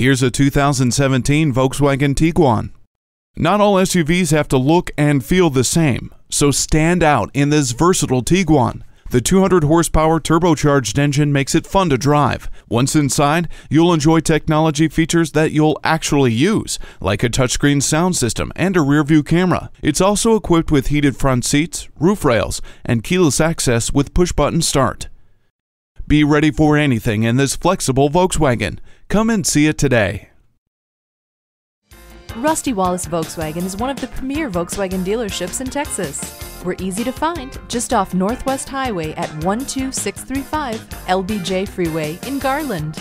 Here's a 2017 Volkswagen Tiguan. Not all SUVs have to look and feel the same, so stand out in this versatile Tiguan. The 200-horsepower turbocharged engine makes it fun to drive. Once inside, you'll enjoy technology features that you'll actually use, like a touchscreen sound system and a rear-view camera. It's also equipped with heated front seats, roof rails, and keyless access with push-button start. Be ready for anything in this flexible Volkswagen. Come and see it today. Rusty Wallis Volkswagen is one of the premier Volkswagen dealerships in Texas. We're easy to find just off Northwest Highway at 12635 LBJ Freeway in Garland.